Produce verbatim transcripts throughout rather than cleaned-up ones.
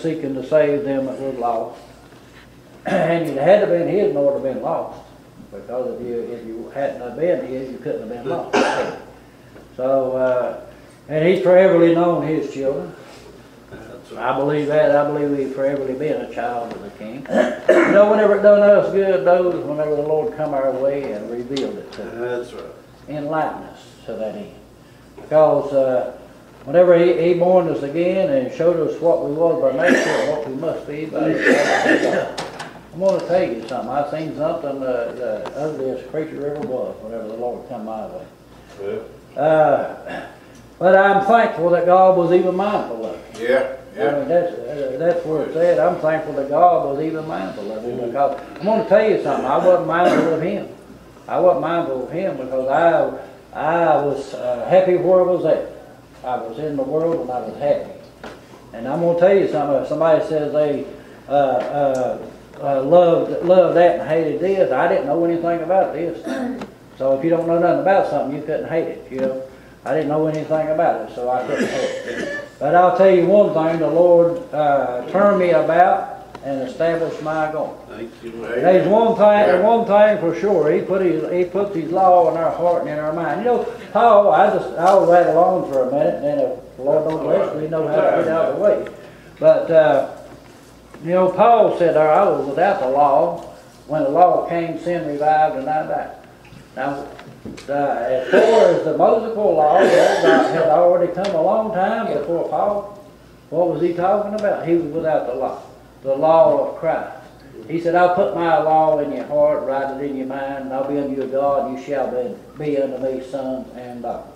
Seeking to save them that were lost. And it had to have been his in order to have been lost. Because if you if you hadn't have been his, you couldn't have been lost. So, uh, and he's foreverly known his children. I believe that. I believe he's foreverly been a child of the King. You know, whenever it done us good, those, whenever the Lord come our way and revealed it to us. That's right. Enlighten us to that end. Because, uh, whenever he, he born us again and showed us what we was by nature and what we must be by nature. I'm going to tell you something. I seen something uh, the ugliest creature ever was whenever the Lord come my way. Yeah. Uh, but I'm thankful that God was even mindful of it. Yeah, yeah. I mean, that's, uh, that's where it said. I'm thankful that God was even mindful of it. Mm-hmm. Because I'm going to tell you something. I wasn't mindful of him. I wasn't mindful of him because I, I was uh, happy where I was at. I was in the world and I was happy. And I'm going to tell you something. If somebody says they uh, uh, uh, loved, loved that and hated this, I didn't know anything about this. So if you don't know nothing about something, you couldn't hate it. You know, I didn't know anything about it, so I couldn't hate it. But I'll tell you one thing. The Lord uh, turned me about and establish my God. Thank you, Lord. There's one thing, one thing for sure. He put his, he puts his law in our heart and in our mind. You know, Paul, I just, I'll rattle on for a minute, and then if the Lord don't listen, we know how to get out of the way. But, uh, you know, Paul said, I was without the law. When the law came, sin revived, and I died. Now, uh, as far as the Mosaical law, that had already come a long time before Paul. What was he talking about? He was without the law. The law of Christ. He said, I'll put my law in your heart, write it in your mind, and I'll be unto you God, and you shall be, be unto me sons and daughters.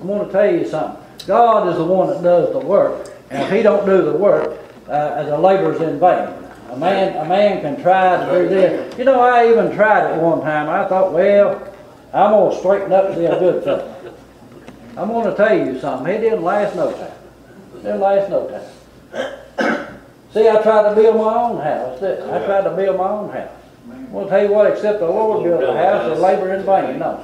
I'm going to tell you something. God is the one that does the work, and if he don't do the work, uh, the labor's in vain. A man, a man can try to do this. You know, I even tried it one time. I thought, well, I'm going to straighten up and be a good fellow. I'm going to tell you something. It didn't last no time. It didn't last no time. See, I tried to build my own house. I tried to build my own house. Well, I'll tell you what, except the Lord built the house, the labor in vain. No.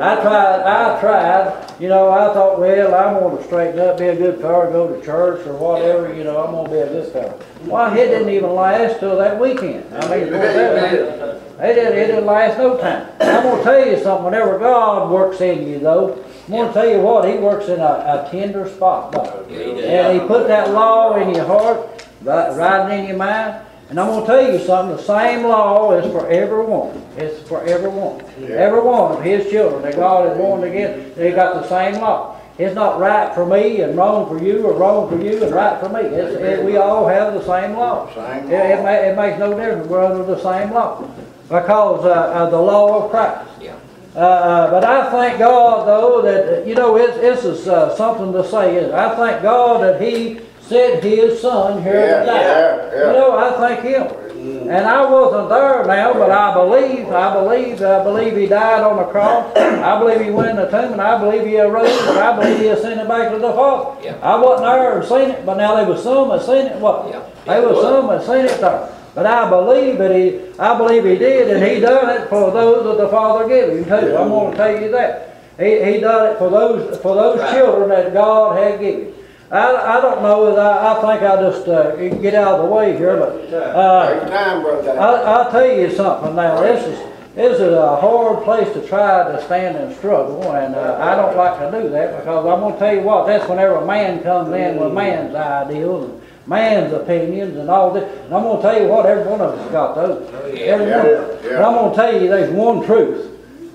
I tried, I tried, you know, I thought, well, I'm going to straighten up, be a good fellow, go to church or whatever, you know, I'm going to be a good fellow. Well, it didn't even last till that weekend. I mean, it didn't last no time. I'm going to tell you something, whenever God works in you, though, I'm going to tell you what, he works in a, a tender spot. And he put that law in your heart, right in your mind. And I'm going to tell you something, the same law is for everyone. It's for everyone. Yeah. Every one of his children that God is born again, they got the same law. It's not right for me and wrong for you or wrong for you and right for me. It's, it, we all have the same law. Same law. It, it, ma it makes no difference. We're under the same law because uh, of the law of Christ. Yeah. Uh, but I thank God, though, that, you know, it, this is uh, something to say. Isn't it? I thank God that he sent his son here yeah, tonight. Yeah, yeah. You know, I thank him. Mm. And I wasn't there now, but I believe, I believe, I believe he died on the cross. I believe he went in the tomb, and I believe he arose, and I believe he ascended back to the Father. Yeah. I wasn't there and seen it, but now there was some that seen it. What? Yeah. There was some that seen it there. But I believe that he, I believe he did, and he done it for those that the Father gave him. Yeah. I'm going to tell you that. He, he done it for those, for those right. children that God had given. I, I don't know that I, I think I just uh, get out of the way here, but uh, I, I'll tell you something now. This is, this is a hard place to try to stand and struggle, and uh, I don't like to do that because I'm going to tell you what, that's whenever a man comes in with man's ideals and man's opinions and all this. And I'm going to tell you what, every one of us got those. Every one of us. But I'm going to tell you there's one truth.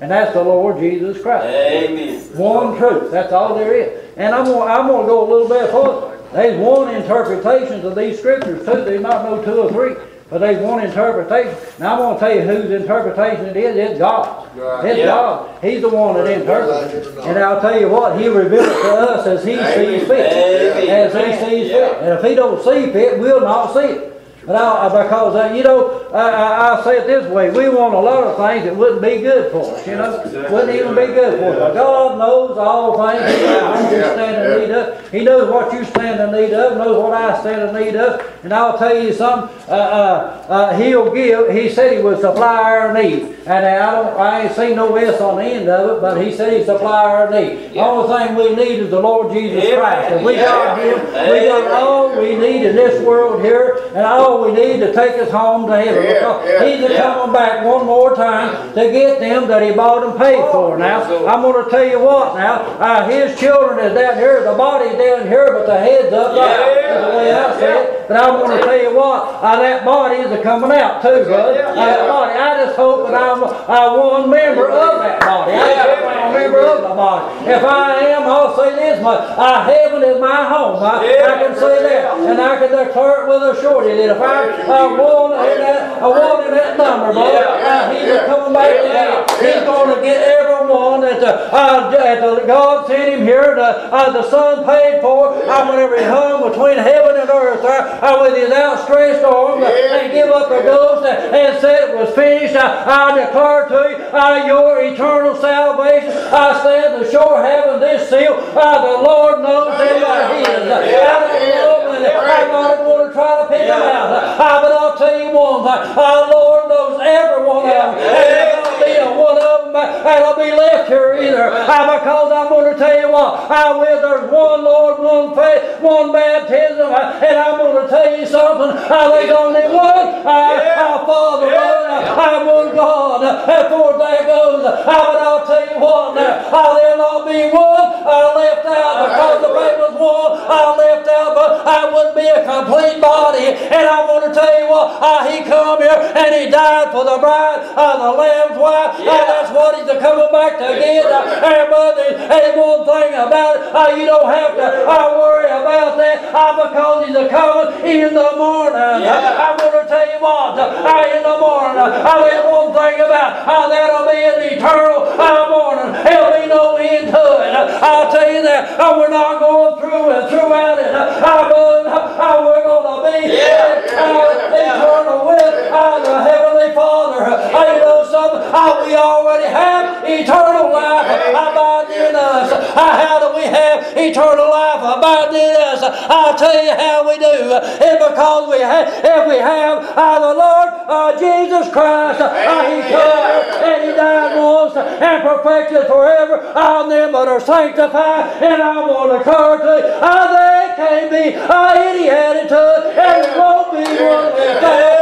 And that's the Lord Jesus Christ. Amen. One truth. That's all there is. And I'm going I'm to go a little bit further. There's one interpretation of these scriptures, too. There's not no two or three, but there's one interpretation. Now, I'm going to tell you whose interpretation it is. It's God. It's yeah. God. He's the one that interprets. And I'll tell you what, he reveals it to us as he Amen. sees fit. Amen. As he sees yeah. fit. And if he don't see fit, we'll not see it. But I, because, uh, you know, I, I, I say it this way, we want a lot of things that wouldn't be good for us, you know, exactly. wouldn't even be good for us. But God knows all things about you stand in need of. He knows what you stand in need of, knows what I stand in need of. And I'll tell you something, uh, uh, uh, he'll give, he said he would supply our need. And I, don't, I ain't seen no S on the end of it, but he said he supply our need. The yeah. only thing we need is the Lord Jesus yeah. Christ. And we yeah. got him, we got all we need in this world here, and all we need to take us home to heaven. Yeah, yeah, he's yeah. coming back one more time to get them that he bought and paid for. Now, I'm going to tell you what now, uh, his children is down here, the body's down here, but the head's up there. Yeah, that's the way yeah, I see yeah. it. But I'm going to tell you what, uh, that body is coming out too, brother. Yeah, yeah. That body, I just hope that I'm uh, one member of that body. I just hope I'm a member of the body. If I am, I'll say this much. Uh, heaven is my home. I, yeah, I can say that. And I can declare it with assurance that if I want in that, I want in that number, brother. Yeah, yeah, he's yeah, coming back yeah, yeah, yeah. He's going to get everyone that the, uh, the God sent him here, the, uh, the Son paid for. Yeah. I whenever he hung between heaven and earth, I, I with his outstretched arm, yeah, and give up the yeah. ghost and, and said it was finished. I, I declare to you, I, your eternal salvation. I stand the sure having this seal. Uh, the Lord knows that yeah, he is. Yeah, yeah, yeah, I'm not going to try to pick yeah. him out. I, but I'll tell you one thing. Our Lord knows every one of them. And there'll not be a one of them back. I will be left here either. I, because I'm going to tell you what, I will. There's one Lord, one faith, one baptism, and I'm going to tell you something. I think only one. Our Father, I'm one God. Therefore, there goes. I, but I'll tell you what now. I'll there not be one I left out, because the Bible's one I left out, but I wouldn't be a complete body. And I'm going to tell you what, uh, He come here and He died for the bride of the Lamb's wife. Yeah. And that's what He's coming back to get. And brother, there's one thing about it. Uh, you don't have to uh, worry about that uh, because He's a coming in the morning. Yeah. I'm going to tell you what, uh, in the morning, uh, there's one thing about uh, that'll be an eternal uh, morning. There'll be no end to it. Uh, I'll tell you that. Uh, we're not going through and throughout it. Uh, I believe uh, we're going to be yeah. uh, eternal with uh, the Heavenly Father. Uh, you know something? Uh, we already have eternal life abiding in us. Uh, how do we have eternal life abiding in us? I'll tell you how we do. It's because we have, if we have uh, the Lord uh, Jesus Christ, uh, He came and He died once and perfected forever on them that are sanctified. And I want to encourage you, uh, they can't be uh, any attitude, and it won't be one with that.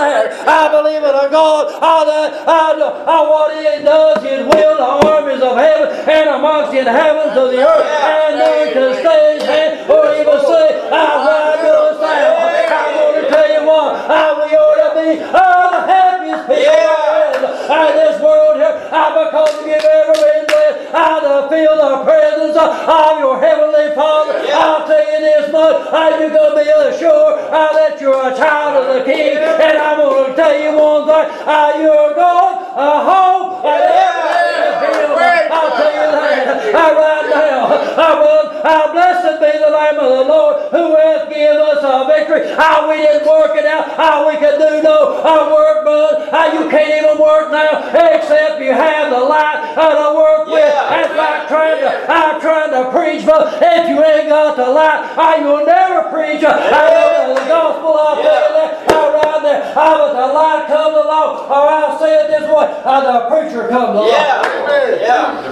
I believe in a God. I, I, I, what He does, His will, the armies of heaven and amongst the heavens of the earth, and none can stand, and or even say, "I'll ride your sound." I'm going to tell you what, I, we ought to be all the happiest people in this world here, I, because if you've ever been blessed, I feel the presence of your Heavenly Father. I'll tell you this much, you're going to be assured that you're a child of the King. And I'm going to tell you one thing, you're going home. I'll tell you that right now. I run, I blessed be the name of the Lord who hath given us a victory. How we didn't work it out, how we could do no work, but you can't even work now except you have the light to work with. That's like trying to, I'm trying to preach, but if you ain't got the light, I will never preach. I know the gospel, I'll tell you that. I'll ride there. I was the light comes along, or I'll say it this way, the preacher comes along. Yeah, yeah.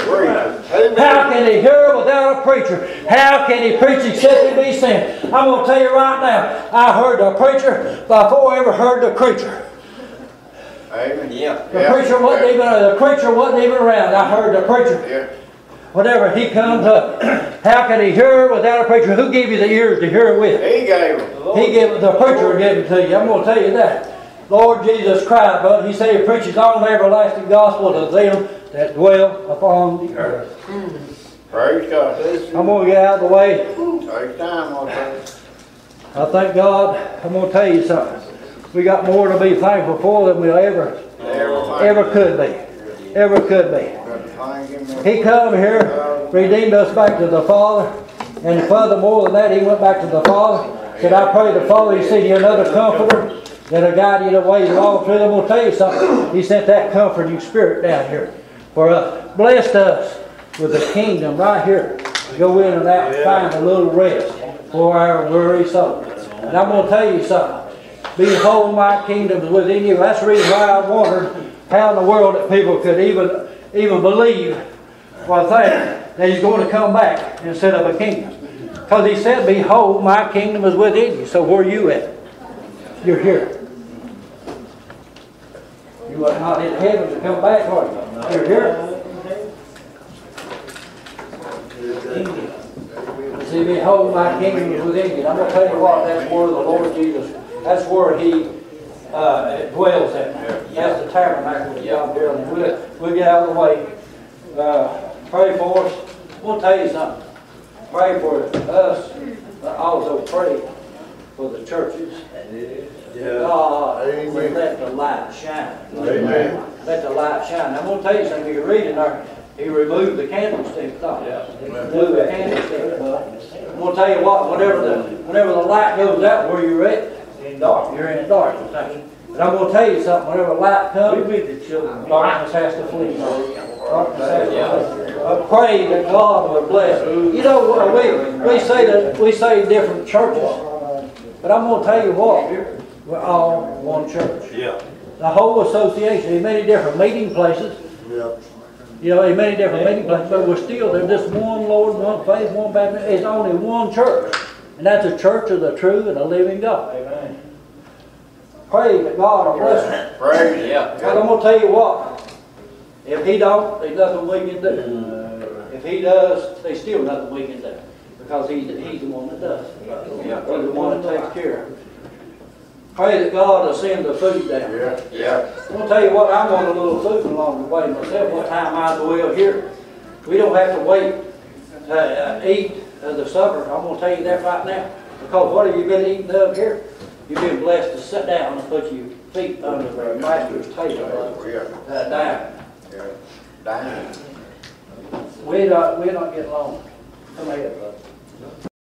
How can he hear without a preacher? How can he preach except he be sent? I'm going to tell you right now, I heard the preacher before I ever heard the creature. Amen. Yeah. The yeah. preacher wasn't yeah. even the preacher wasn't even around. I heard the preacher. Yeah. Whenever he comes up, how can he hear without a preacher? Who gave you the ears to hear it with? He gave them. The, he gave, the preacher the gave it to you. I'm going to tell you that. Lord Jesus Christ, brother, He said He preaches on the everlasting gospel to them that dwell upon the earth. Mm-hmm. Praise God. I'm going to get out of the way. Take time, Lord. I thank God. I'm going to tell you something. We got more to be thankful for than we ever, ever could be. Ever could be. He come here, redeemed us back to the Father, and furthermore than that, He went back to the Father, said, "I pray the Father, He send you another Comforter that'll guide you the way along through." I'm going to tell you something. He sent that comforting Spirit down here for us, blessed us with the kingdom right here. Go in and out and find a little rest for our weary soul. And I'm going to tell you something. Behold, my kingdom is within you. That's the reason why I wondered how in the world that people could even even believe for a thing that He's going to come back and set up a kingdom. Because He said, "Behold, my kingdom is within you." So where are you at? You're here. You are not in heaven to come back, are you? You're here. See, behold, my kingdom is within you. And I'm going to tell you what, that's where the Lord Jesus is. That's where He uh, dwells at. That's the tabernacle down here. We'll, we'll get out of the way. Uh, pray for us. We'll tell you something. Pray for us, but also pray for the churches. God, let the light shine. Amen. Let the light shine. I'm going to tell you something. You read in there, He removed the candlestick. No, he removed the candlestick. But I'm going to tell you what, whenever the, whenever the light goes out where you're at, in dark. You're in darkness. But I'm going to tell you something. Whenever light comes, we the children. Darkness has to flee. Darkness has to flee. I pray that God will bless. You know, we we say that we say different churches, but I'm going to tell you what. We're all one church. Yeah. The whole association. There's many different meeting places, Yep. You know, there's many different meeting places, but we're still, there's just one Lord, one faith, one baptism. It's only one church. And that's a church of the true and the living God. Amen. Praise God, I bless Him. Praise, yeah. But I'm going to tell you what. If He don't, there's nothing we can do. If He does, there's still nothing we can do. Because He's, he's the one that does. Yeah. He's the one that takes care of it. Pray that God will send the food down. Yeah, yeah. I'm going to tell you what, I want a little food along the way myself. One time I dwell here. We don't have to wait to uh, eat uh, the supper. I'm going to tell you that right now. Because what have you been eating up here? You've been blessed to sit down and put your feet under the master's table. Uh, uh, down. Yeah. Down. We don't, we don't get along. Come here, brother.